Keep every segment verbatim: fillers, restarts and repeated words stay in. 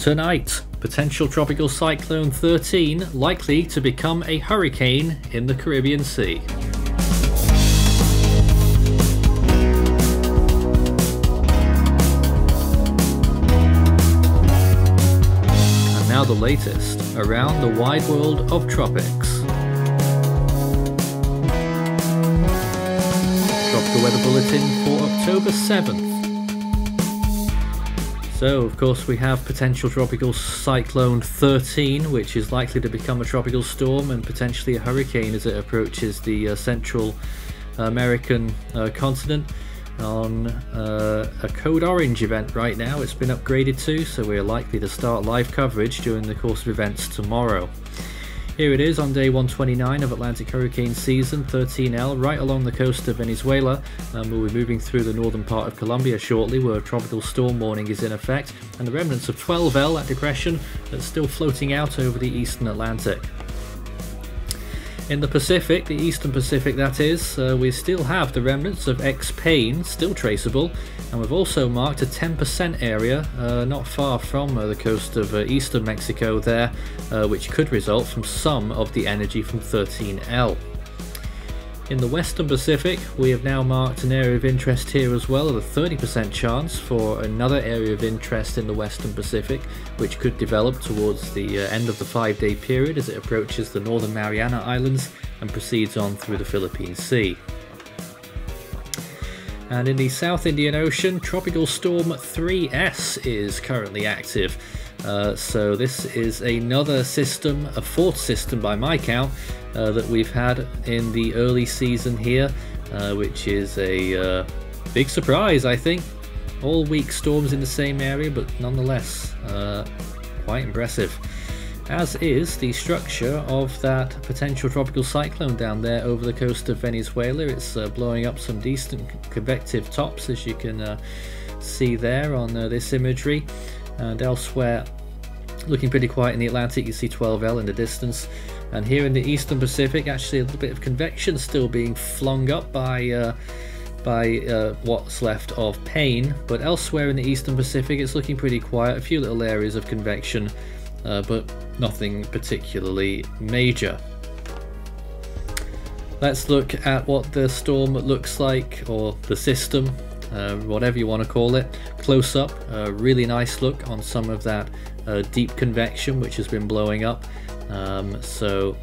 Tonight, potential Tropical Cyclone thirteen likely to become a hurricane in the Caribbean Sea. And now the latest around the wide world of tropics. Tropical Weather Bulletin for October seventh. So, of course, we have potential Tropical Cyclone thirteen, which is likely to become a tropical storm and potentially a hurricane as it approaches the uh, Central American uh, continent. On uh, a code orange event right now, it's been upgraded to, so we're likely to start live coverage during the course of events tomorrow. Here it is on day one twenty-nine of Atlantic hurricane season thirteen L, right along the coast of Venezuela, and we'll be moving through the northern part of Colombia shortly, where a tropical storm warning is in effect, and the remnants of twelve L, that depression, that's still floating out over the eastern Atlantic. In the Pacific, the eastern Pacific that is, uh, we still have the remnants of ex-Paine, still traceable, and we've also marked a ten percent area uh, not far from uh, the coast of uh, eastern Mexico there, uh, which could result from some of the energy from thirteen L. In the western Pacific, we have now marked an area of interest here as well, of a thirty percent chance for another area of interest in the western Pacific, which could develop towards the end of the five-day period as it approaches the northern Mariana Islands and proceeds on through the Philippine Sea. And in the South Indian Ocean, Tropical Storm three S is currently active. Uh, so this is another system, a fourth system by my count, uh, that we've had in the early season here, uh, which is a uh, big surprise, I think. All weak storms in the same area, but nonetheless uh, quite impressive. As is the structure of that potential tropical cyclone down there over the coast of Venezuela. It's uh, blowing up some decent convective tops, as you can uh, see there on uh, this imagery. And elsewhere, looking pretty quiet in the Atlantic, you see twelve L in the distance. And here in the eastern Pacific, actually a little bit of convection still being flung up by uh, by uh, what's left of Paine. But elsewhere in the eastern Pacific, it's looking pretty quiet. A few little areas of convection, uh, but nothing particularly major. Let's look at what the storm looks like, or the system. Uh, whatever you want to call it, close up, a really nice look on some of that uh, deep convection which has been blowing up, um, so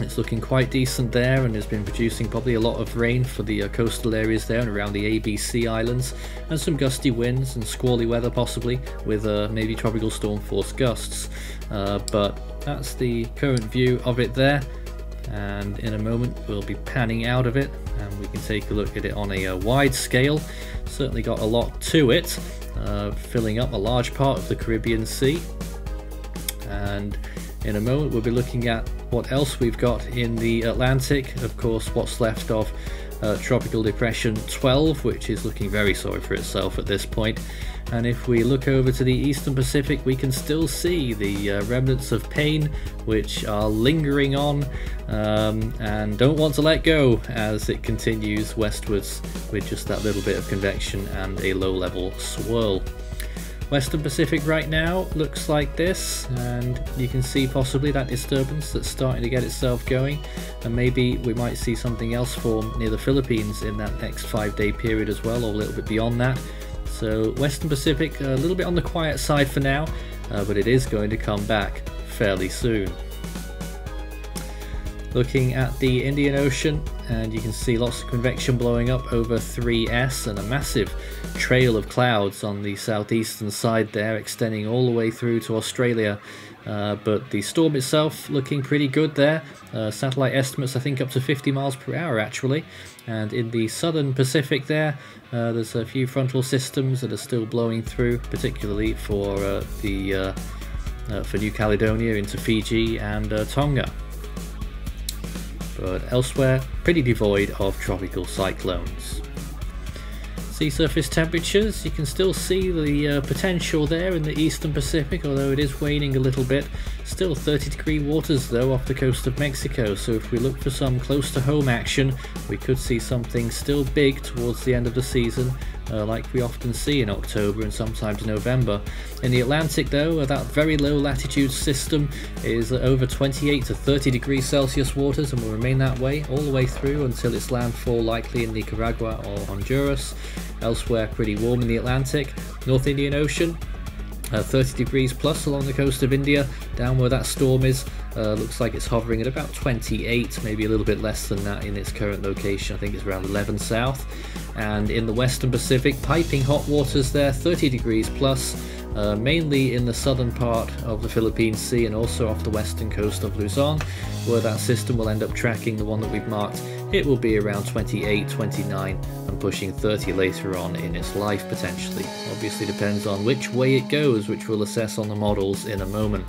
it's looking quite decent there and has been producing probably a lot of rain for the uh, coastal areas there and around the A B C islands, and some gusty winds and squally weather possibly with uh, maybe tropical storm force gusts, uh, but that's the current view of it there. And in a moment we'll be panning out of it and we can take a look at it on a, a wide scale. Certainly got a lot to it, uh, filling up a large part of the Caribbean Sea, and in a moment we'll be looking at what else we've got in the Atlantic. Of course, what's left of uh, Tropical Depression twelve, which is looking very sorry for itself at this point. And if we look over to the eastern Pacific, we can still see the uh, remnants of Paine, which are lingering on um, and don't want to let go as it continues westwards with just that little bit of convection and a low level swirl. Western Pacific right now looks like this, and you can see possibly that disturbance that's starting to get itself going, and maybe we might see something else form near the Philippines in that next five day period as well, or a little bit beyond that. So Western Pacific a little bit on the quiet side for now, uh, but it is going to come back fairly soon. Looking at the Indian Ocean, and you can see lots of convection blowing up over three S and a massive trail of clouds on the southeastern side there, extending all the way through to Australia. Uh, but the storm itself looking pretty good there. Uh, satellite estimates I think up to fifty miles per hour actually. And in the southern Pacific there, uh, there's a few frontal systems that are still blowing through, particularly for uh, the uh, uh, for New Caledonia into Fiji and uh, Tonga. But elsewhere, pretty devoid of tropical cyclones. Sea surface temperatures, you can still see the uh, potential there in the eastern Pacific, although it is waning a little bit. Still thirty degree waters though off the coast of Mexico, so if we look for some close to home action, we could see something still big towards the end of the season, uh, like we often see in October and sometimes November. In the Atlantic though, that very low latitude system is over twenty-eight to thirty degrees Celsius waters and will remain that way all the way through until its landfall, likely in Nicaragua or Honduras. Elsewhere pretty warm in the Atlantic. North Indian Ocean, Uh, thirty degrees plus along the coast of India, down where that storm is. Uh, looks like it's hovering at about twenty-eight, maybe a little bit less than that in its current location. I think it's around eleven south. And in the Western Pacific, piping hot waters there, thirty degrees plus, uh, mainly in the southern part of the Philippine Sea and also off the western coast of Luzon, where that system will end up tracking the one that we've marked. It will be around twenty-eight, twenty-nine and pushing thirty later on in its life potentially. Obviously depends on which way it goes, which we'll assess on the models in a moment.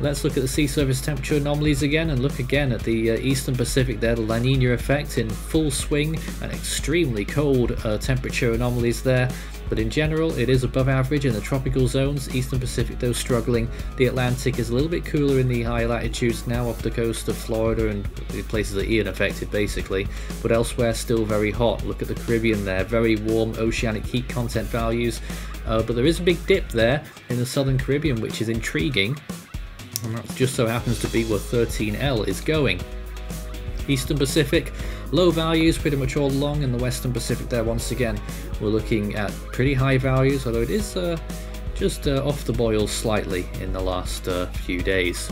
Let's look at the sea surface temperature anomalies again and look again at the uh, Eastern Pacific there, the La Niña effect in full swing and extremely cold uh, temperature anomalies there. But in general it is above average in the tropical zones, Eastern Pacific though struggling. The Atlantic is a little bit cooler in the high latitudes now off the coast of Florida and the places that Ian affected basically, but elsewhere still very hot. Look at the Caribbean there, very warm oceanic heat content values, uh, but there is a big dip there in the southern Caribbean which is intriguing, and that just so happens to be where thirteen L is going. Eastern Pacific, low values pretty much all along. In the Western Pacific there once again we're looking at pretty high values, although it is uh, just uh, off the boil slightly in the last uh, few days.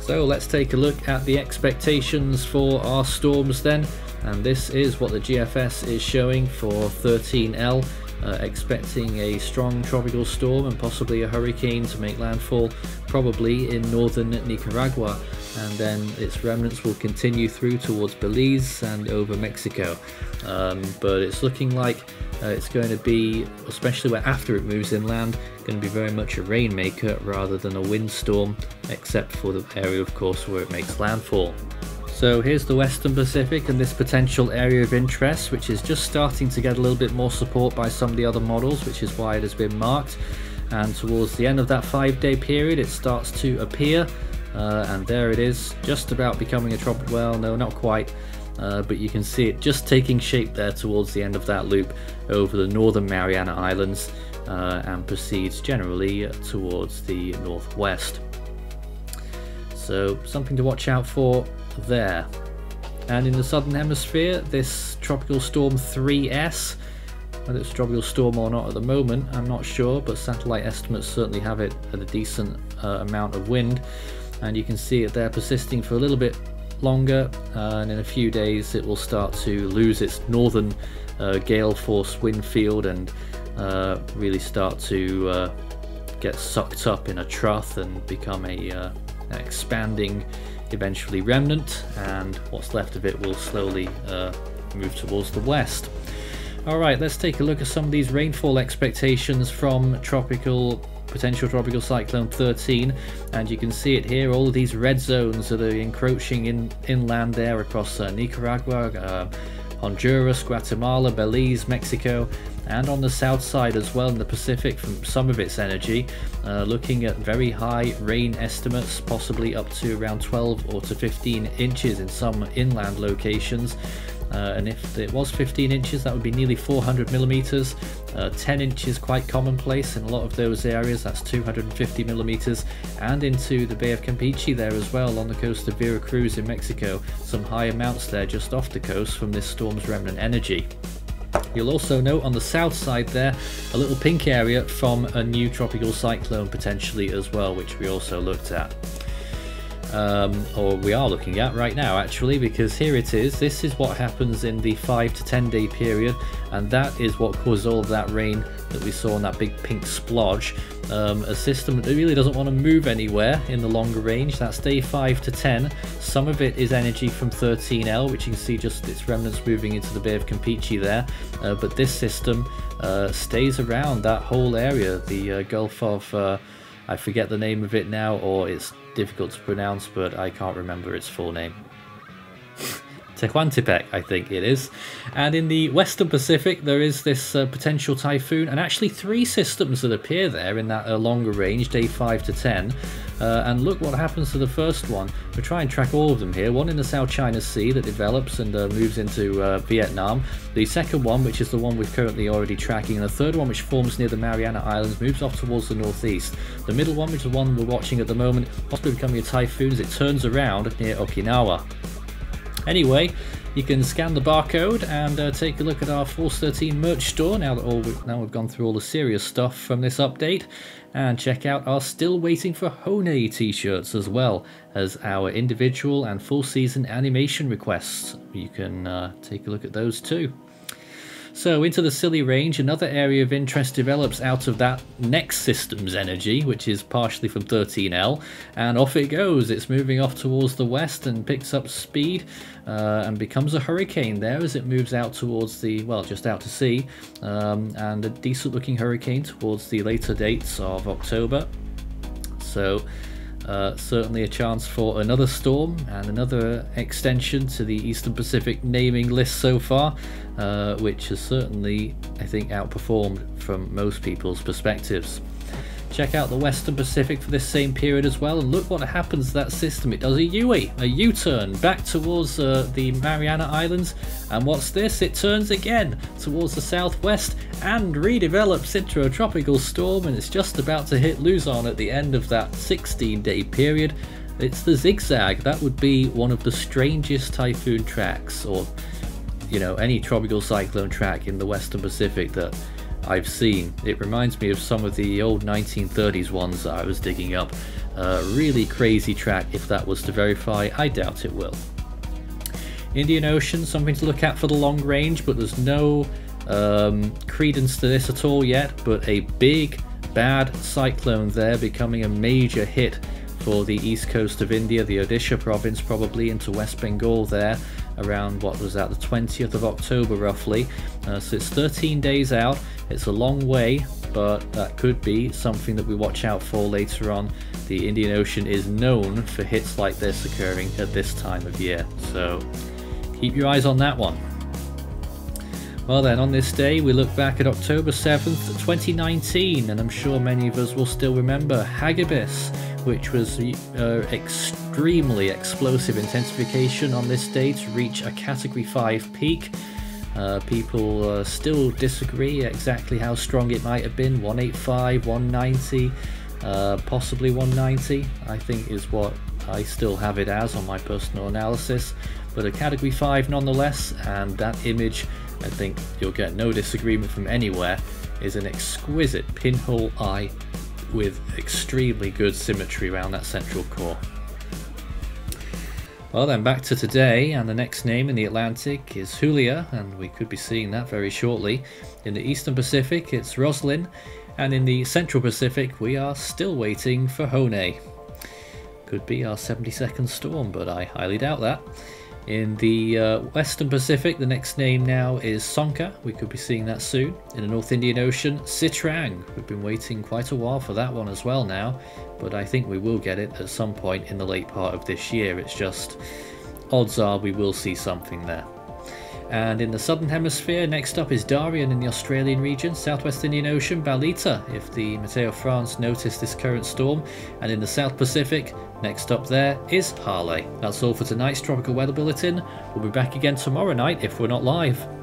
So let's take a look at the expectations for our storms then, and this is what the G F S is showing for thirteen L. Uh, expecting a strong tropical storm and possibly a hurricane to make landfall, probably in northern Nicaragua, and then its remnants will continue through towards Belize and over Mexico. Um, but it's looking like uh, it's going to be, especially where after it moves inland, going to be very much a rainmaker rather than a windstorm, except for the area of course where it makes landfall. So here's the Western Pacific and this potential area of interest, which is just starting to get a little bit more support by some of the other models, which is why it has been marked. And towards the end of that five-day period it starts to appear, uh, and there it is, just about becoming a tropical, well no not quite, uh, but you can see it just taking shape there towards the end of that loop over the northern Mariana Islands, uh, and proceeds generally towards the northwest. So something to watch out for there. And in the southern hemisphere, this tropical storm three S, whether it's a tropical storm or not at the moment I'm not sure, but satellite estimates certainly have it at a decent uh, amount of wind, and you can see it there persisting for a little bit longer, uh, and in a few days it will start to lose its northern uh, gale force wind field and uh, really start to uh, get sucked up in a trough and become a uh, an expanding eventually remnant, and what's left of it will slowly uh, move towards the west. Alright, let's take a look at some of these rainfall expectations from tropical potential tropical cyclone thirteen, and you can see it here, all of these red zones that are encroaching in inland there across uh, Nicaragua, uh, Honduras, Guatemala, Belize, Mexico, and on the south side as well in the Pacific from some of its energy, uh, looking at very high rain estimates, possibly up to around twelve or to fifteen inches in some inland locations. Uh, and if it was fifteen inches, that would be nearly four hundred millimeters. Uh, ten inches quite commonplace in a lot of those areas, that's two hundred fifty millimeters, and into the Bay of Campeche there as well on the coast of Veracruz in Mexico, some high amounts there just off the coast from this storm's remnant energy. You'll also note on the south side there a little pink area from a new tropical cyclone potentially as well, which we also looked at. Um, or we are looking at right now actually, because here it is. This is what happens in the five to ten day period, and that is what caused all of that rain that we saw in that big pink splodge. Um, a system that really doesn't want to move anywhere in the longer range. That's day five to ten. Some of it is energy from thirteen L, which you can see just its remnants moving into the Bay of Campeche there, uh, but this system uh, stays around that whole area, the uh, Gulf of uh, I forget the name of it now, or it's difficult to pronounce, but I can't remember its full name. Tehuantepec, I think it is. And in the Western Pacific, there is this uh, potential typhoon, and actually three systems that appear there in that uh, longer range, day five to ten. Uh, and look what happens to the first one. We'll try and track all of them here. One in the South China Sea that develops and uh, moves into uh, Vietnam. The second one, which is the one we're currently already tracking. And the third one, which forms near the Mariana Islands, moves off towards the northeast. The middle one, which is the one we're watching at the moment, possibly becoming a typhoon as it turns around near Okinawa. Anyway, you can scan the barcode and uh, take a look at our Force thirteen merch store now that all we, now we've gone through all the serious stuff from this update, and check out our Still Waiting for Hone t-shirts as well as our individual and full season animation requests. You can uh, take a look at those too. So into the silly range, another area of interest develops out of that next system's energy, which is partially from thirteen L, and off it goes. It's moving off towards the west and picks up speed uh, and becomes a hurricane there as it moves out towards the, well, just out to sea, um, and a decent looking hurricane towards the later dates of October. So Uh, certainly a chance for another storm and another extension to the Eastern Pacific naming list so far, uh, which has certainly, I think, outperformed from most people's perspectives. Check out the Western Pacific for this same period as well, and look what happens to that system. It does a U-turn, a U-turn back towards uh, the Mariana Islands, and what's this? It turns again towards the southwest and redevelops into a tropical storm, and it's just about to hit Luzon at the end of that sixteen day period. It's the zigzag. That would be one of the strangest typhoon tracks, or, you know, any tropical cyclone track in the Western Pacific that I've seen. It reminds me of some of the old nineteen thirties ones that I was digging up. Uh, really crazy track if that was to verify. I doubt it will. Indian Ocean, something to look at for the long range, but there's no um, credence to this at all yet, but a big bad cyclone there becoming a major hit for the east coast of India, the Odisha province probably, into West Bengal there around, what was that, the twentieth of October roughly. Uh, so it's thirteen days out. It's a long way, but that could be something that we watch out for later on. The Indian Ocean is known for hits like this occurring at this time of year, so keep your eyes on that one. Well then, on this day we look back at October seventh twenty nineteen, and I'm sure many of us will still remember Hagibis, which was uh, extremely explosive intensification on this day to reach a Category five peak. Uh, people uh, still disagree exactly how strong it might have been, one eighty-five, one ninety, uh, possibly one ninety, I think is what I still have it as on my personal analysis, but a Category five nonetheless. And that image, I think you'll get no disagreement from anywhere, is an exquisite pinhole eye with extremely good symmetry around that central core. Well then, back to today, and the next name in the Atlantic is Julia, and we could be seeing that very shortly. In the Eastern Pacific it's Roslyn, and in the Central Pacific we are still waiting for Hone. Could be our seventy-second storm, but I highly doubt that. In the uh, Western Pacific, the next name now is Sonka. We could be seeing that soon. In the North Indian Ocean, Sitrang. We've been waiting quite a while for that one as well now, but I think we will get it at some point in the late part of this year. It's just, odds are we will see something there. And in the Southern Hemisphere, next up is Darien in the Australian region, Southwest Indian Ocean, Balita, if the Meteo France noticed this current storm. And in the South Pacific, next up there is Harley. That's all for tonight's Tropical Weather Bulletin. We'll be back again tomorrow night if we're not live.